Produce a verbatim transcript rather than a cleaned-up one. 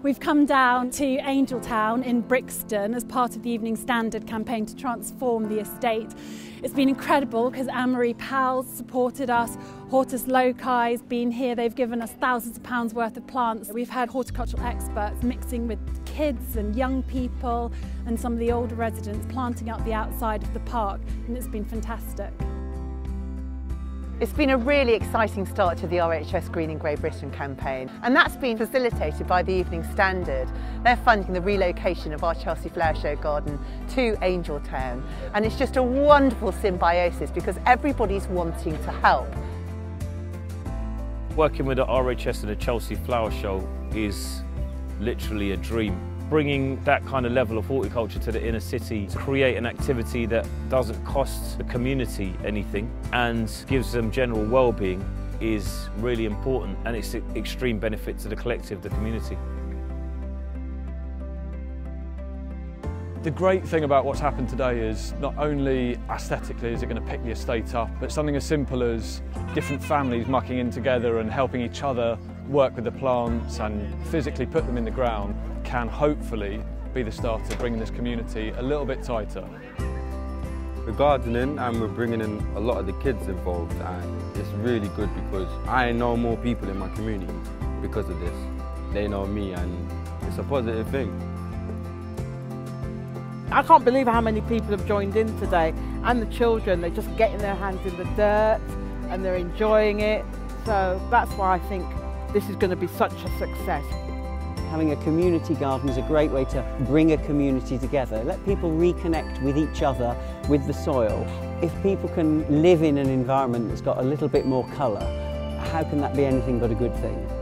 We've come down to Angell Town in Brixton as part of the Evening Standard campaign to transform the estate. It's been incredible because Anne-Marie Powell's supported us, Hortus Locai's been here, they've given us thousands of pounds worth of plants. We've had horticultural experts mixing with kids and young people and some of the older residents planting out the outside of the park, and it's been fantastic. It's been a really exciting start to the R H S Greening Great Britain campaign, and that's been facilitated by the Evening Standard. They're funding the relocation of our Chelsea Flower Show garden to Angell Town, and it's just a wonderful symbiosis because everybody's wanting to help. Working with the R H S and the Chelsea Flower Show is literally a dream. Bringing that kind of level of horticulture to the inner city to create an activity that doesn't cost the community anything and gives them general well-being is really important, and it's an extreme benefit to the collective, the community. The great thing about what's happened today is not only aesthetically is it going to pick the estate up, but something as simple as different families mucking in together and helping each other work with the plants and physically put them in the ground can hopefully be the start of bringing this community a little bit tighter. We're gardening and we're bringing in a lot of the kids involved, and it's really good because I know more people in my community because of this. They know me, and it's a positive thing. I can't believe how many people have joined in today, and the children, they're just getting their hands in the dirt and they're enjoying it, so that's why I think this is going to be such a success. Having a community garden is a great way to bring a community together. Let people reconnect with each other, with the soil. If people can live in an environment that's got a little bit more colour, how can that be anything but a good thing?